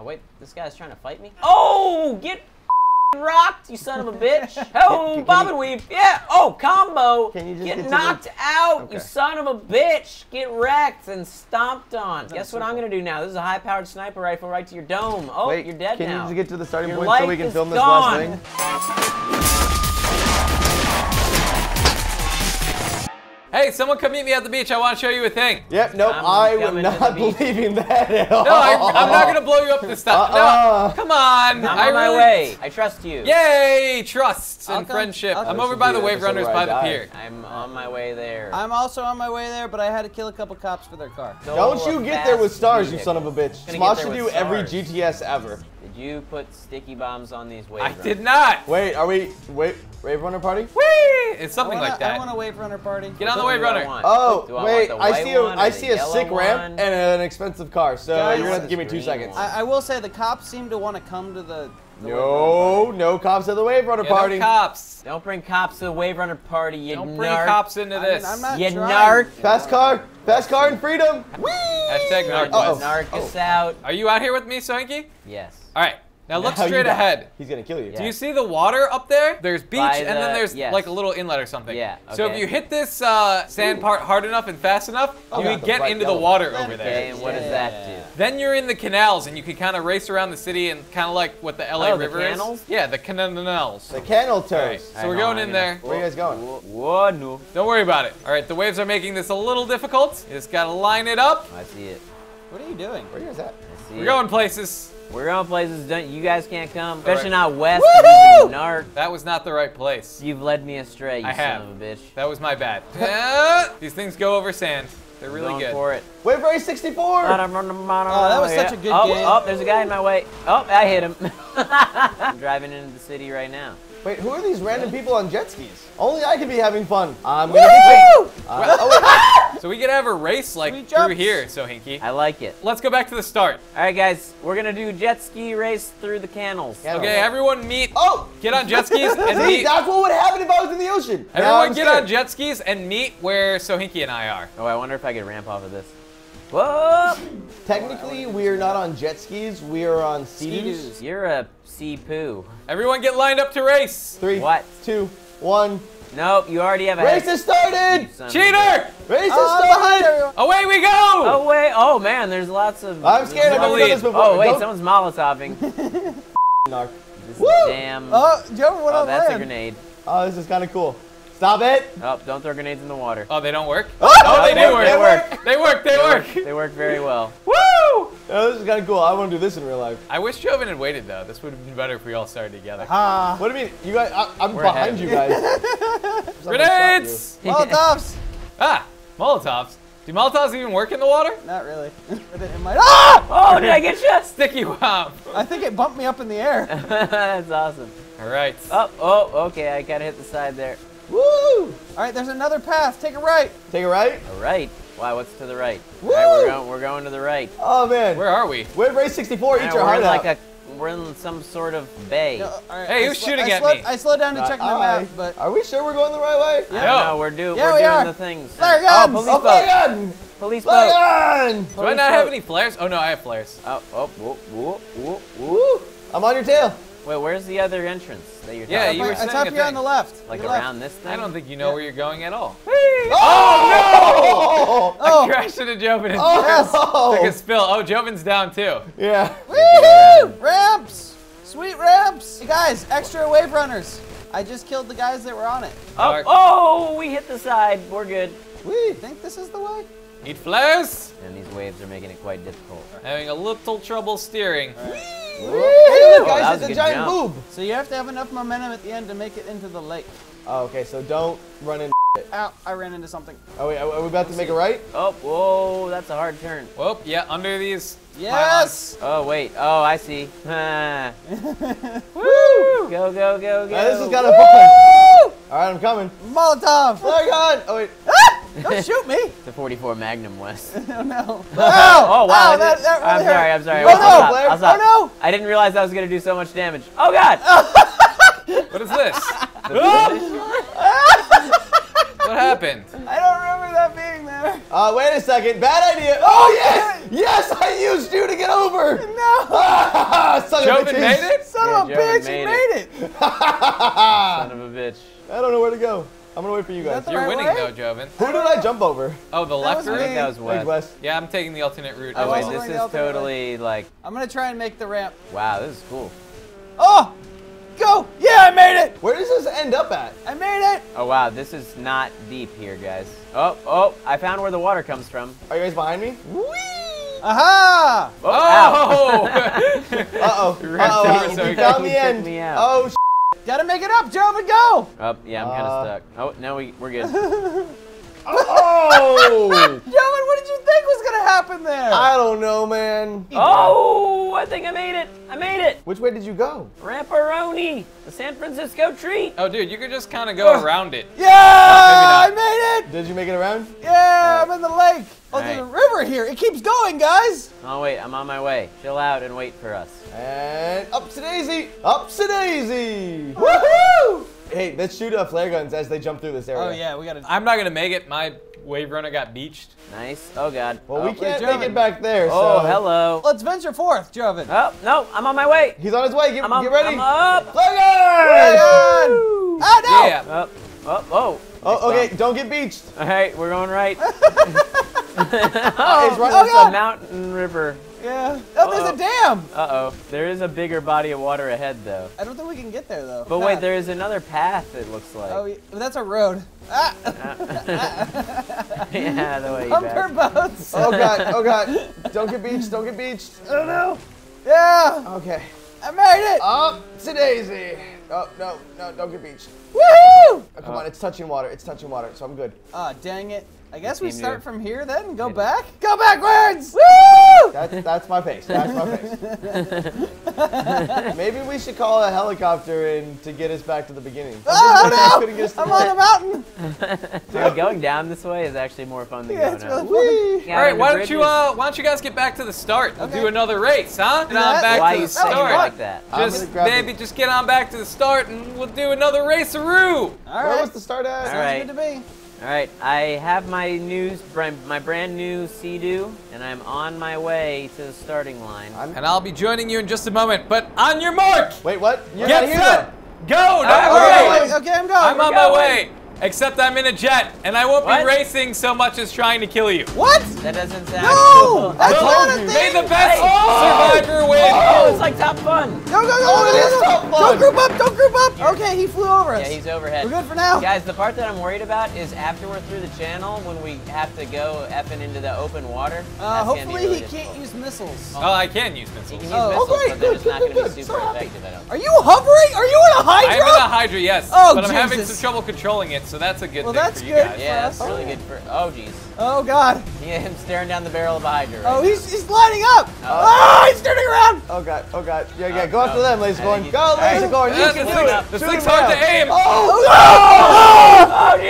Oh, wait. This guy's trying to fight me? Oh! Get rocked, you son of a bitch. Oh, bob and weave. Yeah. Oh, combo. Can you just get knocked out, okay, you son of a bitch. Get wrecked and stomped on. Guess what I'm going to do now? This is a high-powered sniper rifle right to your dome. Oh, wait, you're dead now. Can you just get to the starting point so we can film this last thing? Hey, someone come meet me at the beach. I want to show you a thing. Yep, nope, I am not believing that at all. No, I'm not going to blow you up this time. No, come on. I'm on my way. I trust you. Yay, trust and friendship. I'm over by the Wave Runners by the pier. I'm on my way there. I'm also on my way there, but I had to kill a couple cops for their car. Don't you get there with stars, you son of a bitch. Smosh should do every GTS ever. Did you put sticky bombs on these Wave Runners? I did not. Wait, are we... Wait. Wave Runner Party? Whee! It's something like that. I want a Wave Runner Party. Get on the Wave Runner. Oh, wait, I see a sick ramp and an expensive car, so you're going to have to give me 2 seconds. I will say the cops seem to want to come to the... No cops at the Wave Runner Party. No cops. Don't bring cops to the Wave Runner Party, you narc. Don't bring cops into this. I'm not trying. You narc. Fast car and freedom. Whee! Hashtag narc. Narc us out. Are you out here with me, Soinky? Yes. All right. Now look straight ahead. He's gonna kill you. Yeah. Do you see the water up there? There's beach and then there's like a little inlet or something. Yeah. Okay. So if you hit this sand part hard enough and fast enough, you can get into the water over there. Okay, and what does that do? Then you're in the canals and you can kind of race around the city and kind of like what the LA River is. Yeah, the canals. The canal turns. So we're going in there. Where are you guys going? Whoa, no. Don't worry about it. All right, the waves are making this a little difficult. You just gotta line it up. I see it. What are you doing? Where is that? We're going places. We're going places you guys can't come, especially not west. Narc. That was not the right place. You've led me astray, you son of a bitch. That was my bad. These things go over sand. They're really good. For it. Wave Race 64! Oh, that was such a good game. Oh, there's a guy in my way. Oh, I hit him. I'm driving into the city right now. Wait, who are these random people on jet skis? Only I could be having fun. I'm gonna be so we could have a race like through here, Hinky. I like it. Let's go back to the start. All right, guys, we're gonna do jet ski race through the canals. Okay, everyone meet. Oh, get on jet skis and meet. That's what would happen if I was in the ocean. Everyone get on jet skis and meet where Hinky and I are. Oh, I wonder if I could ramp off of this. Whoa! Technically, we're not on jet skis. We are on sea-doos. You're a sea-poo. Everyone get lined up to race. 3, 2, 1. Nope, you already have a race has started! Cheater! Race has started! Away we go! Away, oh man, there's lots of... I'm scared, I've never done this before. Oh wait, someone's molotoving. Narc. This is damn... Oh, Joe, what that's a grenade. Oh, this is kind of cool. Stop it! Oh, don't throw grenades in the water. Oh, they don't work? Oh, they do work. They work. They work very well. Woo! Oh, this is kind of cool. I want to do this in real life. I wish Joven had waited, though. This would have been better if we all started together. What do you mean? You guys, we're behind you guys. Grenades! Molotovs! Molotovs? Do Molotovs even work in the water? Not really. It might... Ah! Oh, did I get you? Sticky bomb. I think it bumped me up in the air. That's awesome. All right. Oh, okay. I got to hit the side there. Woo! All right, there's another path. Take a right. Take a right? All right. Wow, what's to the right? Woo! All right, we're going to the right. Oh, man. Where are we? We're at Race 64. Eat your heart out. We're in some sort of bay. No, right. Hey, who's shooting at me? I slowed down to check my map, but... Are we sure we're going the right way? Yeah. No, we're doing the things. Flare guns! Oh, flare gun! Police boat! Flare gun! Do I not have any flares? Oh, no, I have flares. Oh, I'm on your tail. Wait, where's the other entrance that you're talking about? Yeah, it's up here on the left. Like around this thing? I don't think you know where you're going at all. Oh, no! I crashed into Joven and took a spill. Oh, Joven's down too. Yeah. Woo! Ramps! Sweet ramps! Hey guys, extra Wave Runners. I just killed the guys that were on it. Oh, we hit the side. We're good. We think this is the way? Need flares? And these waves are making it quite difficult. Having a little trouble steering. Hey, look, guys, it's a giant boob. So you have to have enough momentum at the end to make it into the lake. Oh, okay, so don't run into it. Ow, I ran into something. Oh, wait, are we about to make it right? Oh, whoa, that's a hard turn. Whoa, yeah, under these. Yes! Pylons. Oh, wait, I see. Woo! Go. This has got a fun. All right, I'm coming. Molotov! Oh, God! Oh, wait. Don't shoot me! It's a 44 Magnum, Wes. Oh, no. Oh, wow. That really hurt. I'm sorry. Oh, no! I didn't realize I was going to do so much damage. Oh, God! What is this? What happened? I don't remember that being there. Wait a second. Bad idea. Oh, yes! Yes, I used you to get over! No! Ah, son of a bitch. Joven made it? Son of a bitch, he made it. Son of a bitch. I don't know where to go. I'm gonna wait for you guys. You're winning though, Joven. Who did I jump over? Oh, the left route? That was West. Yeah, I'm taking the alternate route. Oh, wait, this is totally like... I'm gonna try and make the ramp. Wow, this is cool. Oh! Go! Yeah, I made it! Where does this end up at? I made it! Oh, wow, this is not deep here, guys. Oh, oh, I found where the water comes from. Are you guys behind me? Whee! Aha! Oh! Uh-oh. You found the end. Oh, shit. Gotta make it up, Joven, go! Oh, yeah, I'm kind of stuck. Oh, no, we're good. Oh! Joven, what did you think was gonna happen there? I don't know, man. Oh, I think I made it. I made it. Which way did you go? Ramparoni, the San Francisco treat. Oh, dude, you could just kind of go around it. Yeah, no, maybe not. I made it. Did you make it around? Yeah, I'm in the lake. Oh, right. There's a river here. It keeps going, guys. Oh, wait, I'm on my way. Chill out and wait for us. And up to Daisy. Up to Daisy. Woohoo! Hey, let's shoot flare guns as they jump through this area. Oh, yeah, we gotta. I'm not gonna make it. My wave runner got beached. Nice. Oh, God. Well, we can't make it back there, so. Oh, hello. Let's venture forth, Joven. Oh, no, I'm on my way. He's on his way. Get ready. I'm up. Flare gun! Woo! Oh, no! Yeah. Oh, oh, oh. Oh, okay, don't get beached. All right, we're going right. Oh, it's right up the mountain river. Yeah. Oh, there's a dam. Uh-oh. There is a bigger body of water ahead, though. I don't think we can get there, though. But wait, there is another path, it looks like. Oh, that's a road. Ah! Yeah, the way you boats. Oh, God. Oh, God. Don't get beached. Don't get beached. I don't know. Yeah. Okay. I made it. Up to Daisy. Oh, no, no, don't get beached. Woohoo! Oh, come on, it's touching water. It's touching water, so I'm good. Ah, dang it. I guess we start from here then and go back? Go backwards! Woo! That's my face. That's my face. Maybe we should call a helicopter in to get us back to the beginning. Oh, no! I'm on a mountain! Dude, going down this way is actually more fun than going up. Really fun. All right, why don't you guys get back to the start? We'll do another race, huh? Get on back to the start. Like that? Just, baby, just get on back to the start and we'll do another race-a-roo! All right. Where was the start at? Sounds good to me. All right, I have my brand new Sea-Doo, and I'm on my way to the starting line. And I'll be joining you in just a moment, but on your mark! Wait, what? Get set, go! Okay, I'm going. I'm on my way, except I'm in a jet, and I won't be racing so much as trying to kill you. What? That doesn't sound cool. No, that's not a thing! May the best survivor win! Oh, it's like top fun. Go, go, go! Oh, it is top fun! Don't group up, don't group up! Okay, he flew over us. Yeah, he's overhead. We're good for now. Guys, the part that I'm worried about is after we're through the channel, when we have to go effing into the open water. Hopefully really can't use missiles. Oh, I can use missiles. He can use missiles, but they're just not going to be super effective, I don't think. Are you hovering? Are you in a Hydra? I'm in a Hydra, yes. Oh, but I'm having some trouble controlling it, so that's a good thing for you guys. Yeah, that's really good for... Oh, jeez. Oh, God. Yeah, him staring down the barrel of a Hydra. Oh, he's lining up. Oh, he's turning around. Oh, God. Oh, God. Yeah, yeah, go after them, Lasercorn. Go, Lasercorn. You can do it. This thing's hard to aim. Oh, no!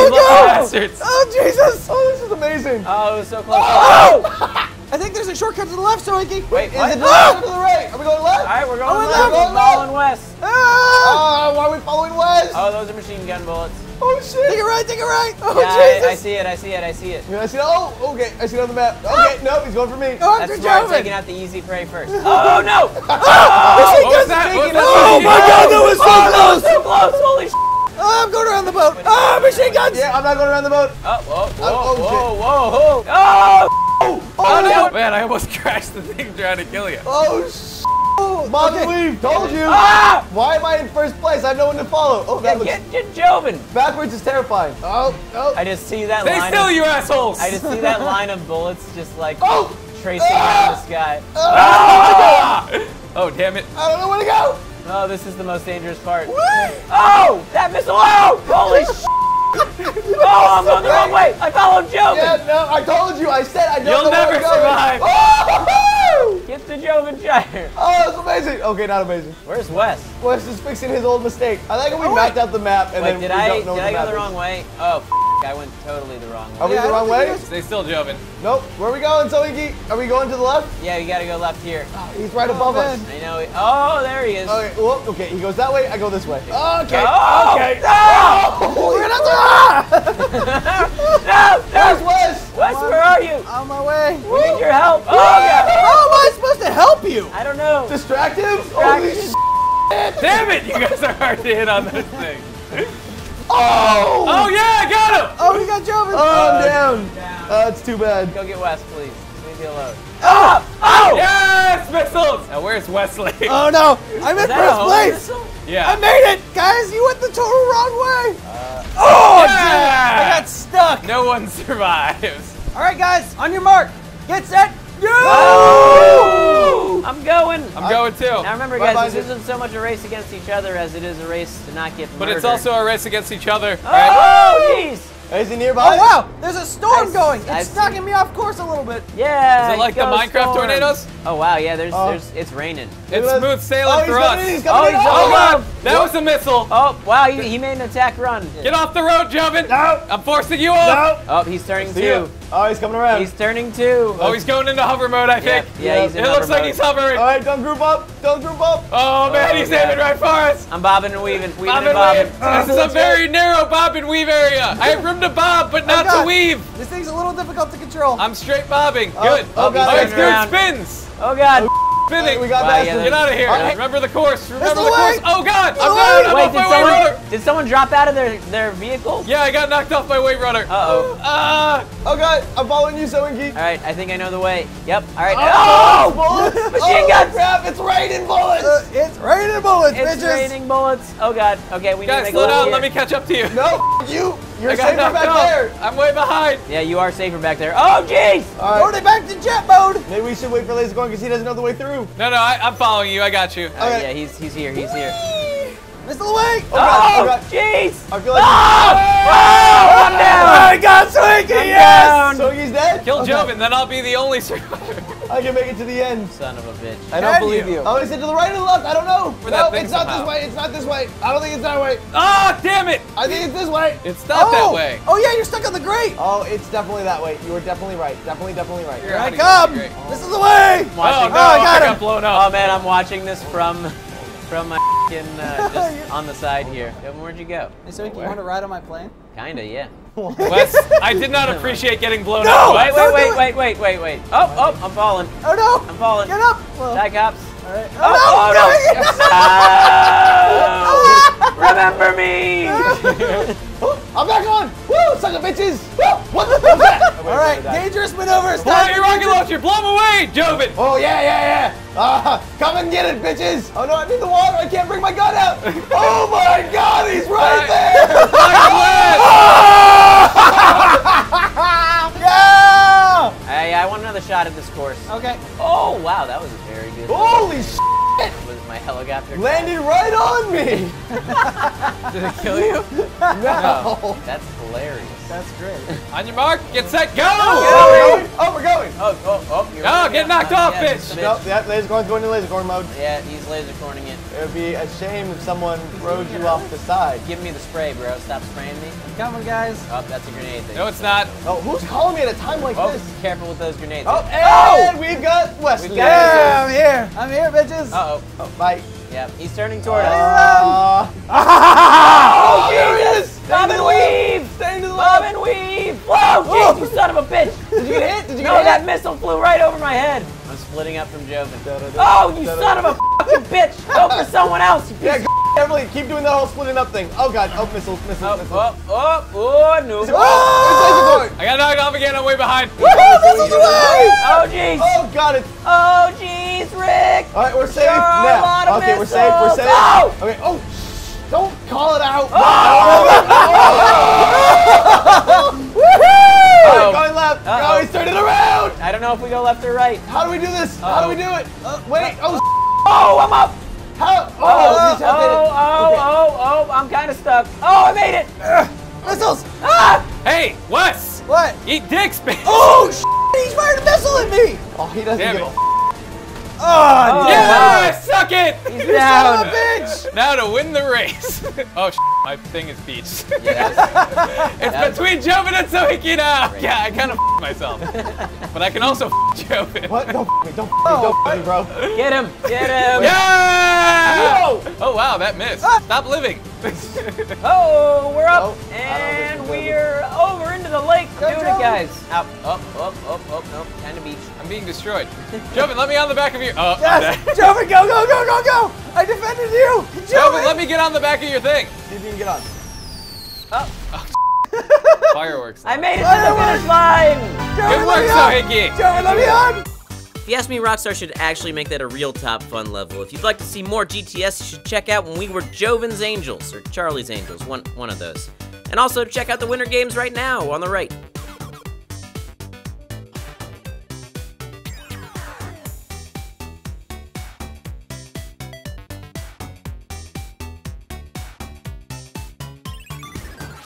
Oh, jeez. Oh, Jesus. Oh, this is amazing. Oh, it was so close. Oh! I think there's a shortcut to the left, so I can... Wait, what? Is it left or to the right? Are we going left? All right, we're going left. We're following west. Oh, why are we following west? Oh, those are machine gun bullets. Oh, shit. Take it right, take it right. Oh, yeah, Jesus. I see it, I see it, I see it. Yeah, I see it. Oh, okay. I see it on the map. Okay, nope, he's going for me. Oh, I'm taking out the easy prey first. Oh, no. Oh, my God, that was so close. So close, holy shit. Oh, I'm going around the boat. Oh, machine guns. Yeah, I'm not going around the boat. Oh, whoa, whoa, whoa, whoa. Oh, oh, no. Man, I almost crashed the thing trying to kill you. Oh, sh**. Mom, leave. Told you. Ah! Why am I in first place? I have no one to follow. Oh, that get Joven. Backwards is terrifying. Oh, oh. I just see that line. Stay still, you assholes. I just see that line of bullets just like tracing around the sky. Oh, damn it. I don't know where to go. Oh, this is the most dangerous part. What? Oh, that missile. Oh, holy sh**. I'm going the wrong way! I followed Joven! Yeah, no, I told you, I said I don't know where I'm going. You'll never survive! Oh! Get to Joven Shire! Oh, that's amazing! Okay, not amazing. Where's Wes? Wes is fixing his old mistake. I think we mapped out the map and then did I go the wrong way? Oh, I went totally the wrong way. Are we the wrong way? Stay still, Joven. Nope. Where are we going, Soiki? Are we going to the left? Yeah, you gotta go left here. Oh, he's right above us. I know. Oh, there he is. Okay, whoop, okay, he goes that way, I go this way. Okay. Oh, okay. No! We're gonna no! Where's Wes? Wes, where are you? On my way. We need your help. Oh, God. Oh, supposed to help you? I don't know. Distract him? Holy shit. Damn it, you guys are hard to hit on this thing. Oh! Oh yeah, I got him! Oh, he got Joven! Oh, I'm down. It's too bad. Go get Wes, please. Leave me alone. Oh! Oh! Yes, missiles! Now, where's Wesley? Oh, no. I'm in first place. Yeah. I made it, guys. You went the total wrong way. Oh, yeah! Dude, I got stuck. No one survives. All right, guys. On your mark. Get set. Go! Oh! I'm going. I'm going too. Now remember, guys, this isn't so much a race against each other as it is a race to not get murdered. But it's also a race against each other. Oh, jeez! Right? Is he nearby? Oh wow! There's a storm going. It's knocking me off course a little bit. Yeah. Is it like the Minecraft tornadoes? Oh wow! Yeah. There's it's raining. It's smooth sailing for us. Oh, he's coming in. Oh wow! That was a missile. Oh wow! He made an attack run. Get off the road, Joven. No. I'm forcing you off. No. Oh, he's turning too. Oh, he's coming around. He's turning too. Oh, he's going into hover mode, I think. Yeah, he's in hover mode. It looks like he's hovering. All right, don't group up. Don't group up. Oh, man, he's aiming right for us. I'm bobbing and weaving. Weaving and bobbing. This is a very narrow bob and weave area. I have room to bob, but not to weave. This thing's a little difficult to control. I'm straight bobbing. Good. Oh, it's good spins. Oh, God. Spinning. We got that. Get out of here. Remember the course. Remember the course. Oh, God. I'm down. Wait, did someone drop out of their vehicle? Yeah, I got knocked off by Wave Runner. Uh-oh. Oh, God. I'm following you, Soenki. All right. I think I know the way. Yep. All right. Oh! Bullets. Machine guns. Crap. It's raining bullets. It's raining bullets, bitches. It's raining bullets. Oh, God. Okay, we need to make a little here. Guys, slow down. Let me catch up to you. No, you. You're safer back there. I'm way behind. Yeah, you are safer back there. Oh, jeez. All right. Throw it back to jet mode. Maybe we should wait for Laser Going because he doesn't know the way through. No, no, I'm following you. I got you. Okay. Yeah, he's here. He's here. Missile away. Oh, jeez. I feel like. Oh, I'm down. I got Soenki. Yes. Soenki's dead. Kill Joven, then I'll be the only survivor. I can make it to the end. Son of a bitch. I don't believe you. Oh, is it to the right or the left? I don't know. No, it's not this way. It's not this way. I don't think it's that way. Oh, damn it. I think it's this way. It's not that way. Oh, yeah, you're stuck on the grate. Oh, it's definitely that way. You were definitely right. Definitely, definitely right. Here I come. This is the way. Oh, no, I got blown up. Oh, man, I'm watching this from my just on the side here. Where'd you go? Hey, so you want to ride on my plane? Kinda, yeah. Wes, I did not appreciate getting blown up. Wait. Oh, I'm falling. Oh, no. I'm falling. Get up. Back ups. All right. Oh, no. Remember me. I'm back on. Woo, sucker bitches. Woo. What the fuck? All right, dangerous maneuvers. Why are you rocket launcher? Blow him away, Joven. Oh, yeah. Come and get it, bitches. Oh, no, I need the water. I can't bring my gun out. Oh, my God. He's right there. Yeah! I want another shot at this course. Okay. Oh, wow, that was a very good. Holy shit! Was my helicopter landed right on me? Did it kill you? No. That's hilarious. That's great. On your mark, get set, go! Oh, we're going. Oh, you're right. Get knocked off, bitch. Nope, that laser corn's going to laser corn mode. Yeah, he's laser corning it. It would be a shame if someone rode you off the side. Give me the spray, bro. Stop spraying me. Come on, guys. Oh, that's a grenade thing. No, it's not. Oh, who's calling me at a time like this? Careful with those grenades. Oh, and we've got Wesley. Yeah, I'm here. I'm here, bitches. Oh, bye. Yeah, he's turning toward us. Oh, Jesus! Bob and weave! Stay to the left! Bob and weave! Whoa, jeez, you son of a bitch! Did you get hit? Did you get hit? No, that missile flew right over my head. I'm splitting up from Joven. Oh, you son of a fucking bitch! Go for someone else, you piece of Beverly, keep doing that whole splitting up thing. Oh, God. Oh, missiles. No. Oh! I got knocked off again. I'm way behind. Woohoo! Missiles away! Oh, jeez. Oh, God. Oh, jeez, Rick. All right, we're safe now. Okay, we're safe. We're safe. Oh! Okay. Oh, shh. Don't call it out. Oh! Woohoo! Going left. Oh, he's turning around. I don't know if we go left or right. How do we do this? How do we do it? Wait. Oh, oh, I'm up. How? I'm kind of stuck. Oh, I made it! Missiles! Ah! Hey, Wes! What? Eat dicks, bitch! Oh, shit! He's fired a missile at me! Oh, he doesn't give a Oh, yeah! Wow. Suck it! He's down! Son of a bitch! Now to win the race. Oh, shit. My thing is beached. Yeah, it's between Joven and Soenki now! Great. Yeah, I kind of myself. But I can also Joven. What? Don't me, don't me, bro. Get him! Get him! Yeah! Whoa. Oh, wow, that missed. Stop living. Oh, we're up, oh, and we're over into the lake. Go, doing it, guys. Out, up, up, up, up, nope, down to beach. I'm being destroyed. Joven, let me on the back of you. Yes, Joven, go, go, go, go, go. I defended you. Joven, let me get on the back of your thing. See if you can get on. Up. Oh, fireworks. I made it to the finish line. Good work, Sohiki. Joven, let me on. If you ask me, Rockstar should actually make that a real top fun level. If you'd like to see more GTS, you should check out When We Were Joven's Angels, or Charlie's Angels, one of those. And also check out the Winter Games right now on the right.